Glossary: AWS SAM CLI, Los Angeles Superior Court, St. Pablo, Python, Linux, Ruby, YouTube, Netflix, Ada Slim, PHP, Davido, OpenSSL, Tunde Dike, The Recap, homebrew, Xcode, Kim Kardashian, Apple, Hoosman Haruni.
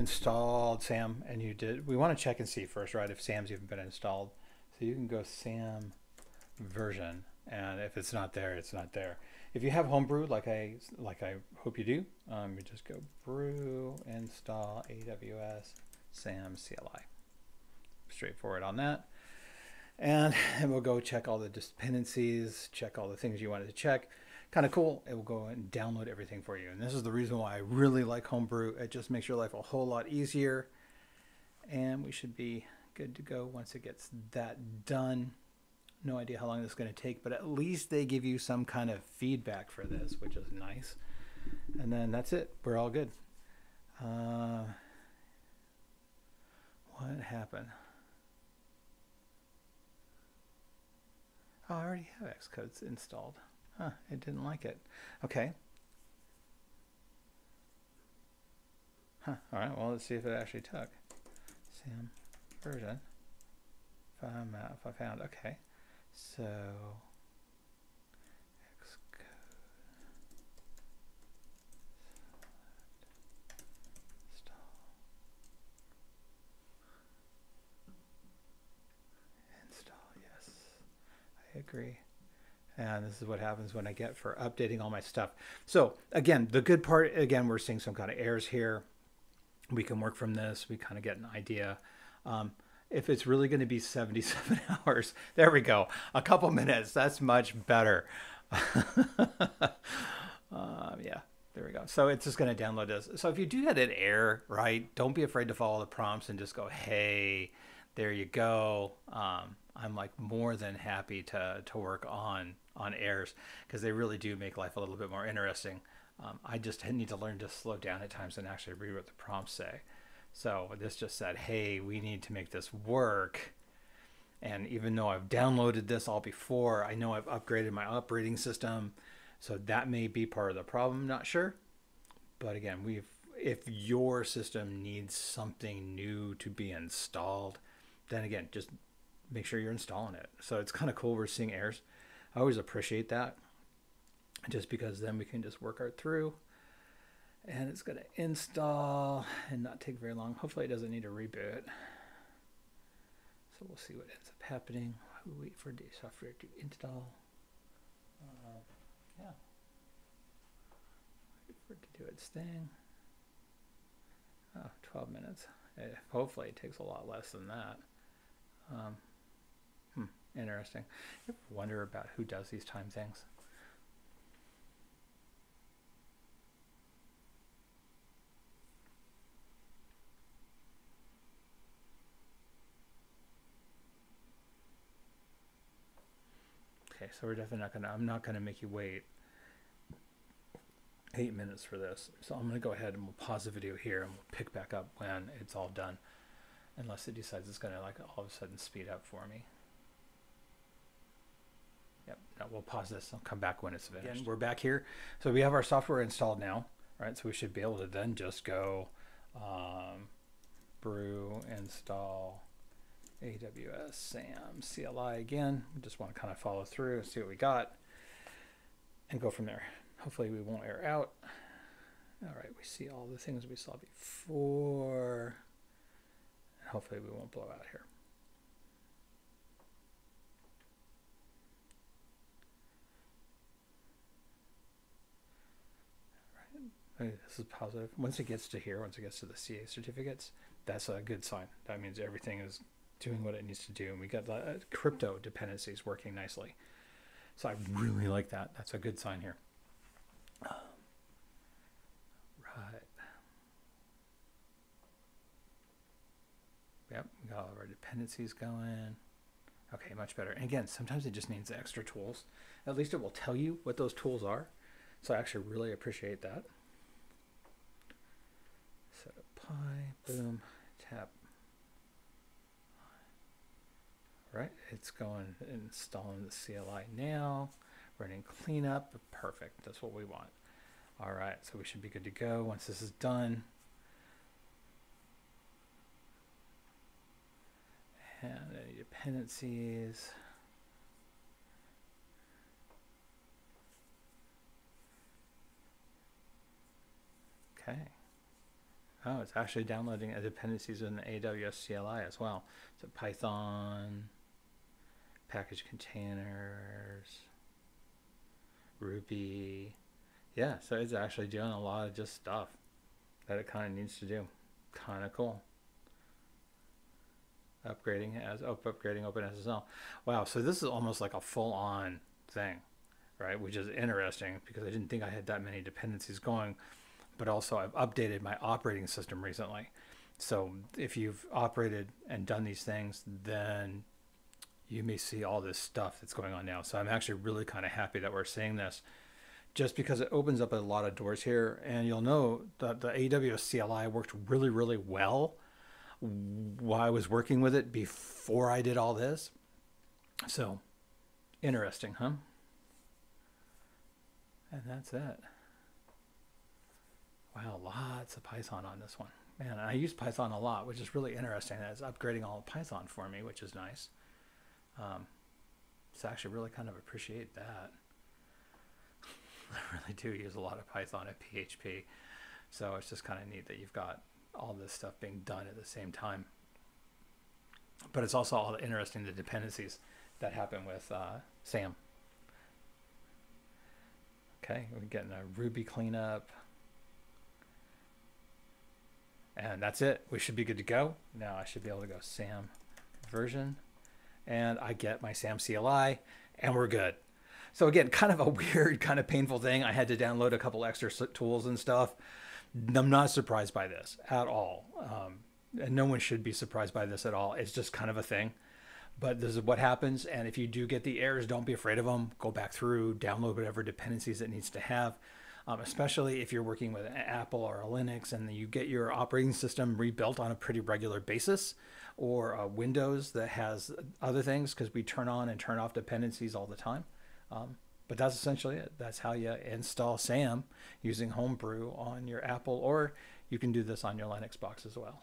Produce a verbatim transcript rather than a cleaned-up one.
installed SAM, and you did, we want to check and see first, right, if SAM's even been installed. So you can go SAM version, and if it's not there, it's not there. If you have homebrew, like I, like I hope you do, um, you just go brew install A W S SAM C L I. Straightforward on that. And it will go check all the dependencies, check all the things you wanted to check. Kind of cool. It will go and download everything for you. And this is the reason why I really like homebrew. It just makes your life a whole lot easier. And we should be good to go once it gets that done. No idea how long this is going to take, but at least they give you some kind of feedback for this, which is nice. And then that's it. We're all good. Uh, what happened? Oh, I already have Xcode installed. Huh, it didn't like it. Okay. Huh, all right, well, let's see if it actually took. SAM version. If, I'm, uh, if I found, okay. So, Xcode. Install. Install, yes. I agree. And this is what happens when I get for updating all my stuff. So again, the good part, again, we're seeing some kind of errors here. We can work from this. We kind of get an idea. Um, if it's really going to be seventy-seven hours, there we go. A couple minutes. That's much better. um, yeah, there we go. So it's just going to download this. So if you do get an error, right, don't be afraid to follow the prompts and just go, hey, there you go. Um, I'm like more than happy to, to work on on errors because they really do make life a little bit more interesting. Um, I just need to learn to slow down at times and actually read what the prompts say. So this just said, hey, we need to make this work. And even though I've downloaded this all before, I know I've upgraded my operating system. So that may be part of the problem, not sure. But again, we've if your system needs something new to be installed, then again, just make sure you're installing it. So it's kind of cool we're seeing errors. I always appreciate that just because then we can just work our through and it's going to install and not take very long. Hopefully it doesn't need to reboot. So we'll see what ends up happening. We wait for the software to install. Uh, yeah. Wait for it to do its thing. Oh, twelve minutes. It, hopefully it takes a lot less than that. Um, hmm, interesting. I wonder about who does these time things. Okay, so we're definitely not gonna, I'm not gonna make you wait eight minutes for this. So I'm gonna go ahead and we'll pause the video here and we'll pick back up when it's all done. Unless it decides it's going to like all of a sudden speed up for me. Yep, no, we'll pause this. I'll come back when it's finished. Again, we're back here. So we have our software installed now, right? So we should be able to then just go um, brew install A W S SAM C L I again. We just want to kind of follow through and see what we got and go from there. Hopefully we won't err out. All right, we see all the things we saw before. Hopefully we won't blow out here. All right. This is positive. Once it gets to here, once it gets to the C A certificates, that's a good sign. That means everything is doing what it needs to do. And we got the crypto dependencies working nicely. So I really like that. That's a good sign here. Um, right. Yep, we got all of our dependencies going. Okay, much better. And again, sometimes it just needs extra tools. At least it will tell you what those tools are. So I actually really appreciate that. Set apply, boom, tap. All right, it's going and installing the C L I now. Running cleanup, perfect, that's what we want. All right, so we should be good to go once this is done. And any dependencies. Okay. Oh, it's actually downloading a dependencies in the A W S C L I as well. So Python, package containers, Ruby. Yeah, so it's actually doing a lot of just stuff that it kind of needs to do. Kind of cool. Upgrading as up, upgrading OpenSSL. Wow, so this is almost like a full-on thing, right? Which is interesting because I didn't think I had that many dependencies going, but also I've updated my operating system recently. So if you've operated and done these things, then you may see all this stuff that's going on now. So I'm actually really kind of happy that we're seeing this, just because it opens up a lot of doors here. And you'll know that the A W S C L I worked really, really well while I was working with it before I did all this. So interesting, huh? And that's it. Wow, lots of Python on this one. Man, I use Python a lot, which is really interesting. That's upgrading all of Python for me, which is nice. Um, so I actually really kind of appreciate that. I really do use a lot of Python and P H P. So it's just kind of neat that you've got all this stuff being done at the same time. But it's also all interesting, the dependencies that happen with uh, SAM. Okay, we're getting a Ruby cleanup. And that's it. We should be good to go. Now I should be able to go SAM version. And I get my SAM C L I, and we're good. So again, kind of a weird, kind of painful thing. I had to download a couple extra tools and stuff. I'm not surprised by this at all. Um, and no one should be surprised by this at all. It's just kind of a thing. But this is what happens. And if you do get the errors, don't be afraid of them. Go back through, download whatever dependencies it needs to have. Um, especially if you're working with an Apple or a Linux and you get your operating system rebuilt on a pretty regular basis, or a Windows that has other things, because we turn on and turn off dependencies all the time. Um, but that's essentially it. That's how you install SAM using Homebrew on your Apple, or you can do this on your Linux box as well.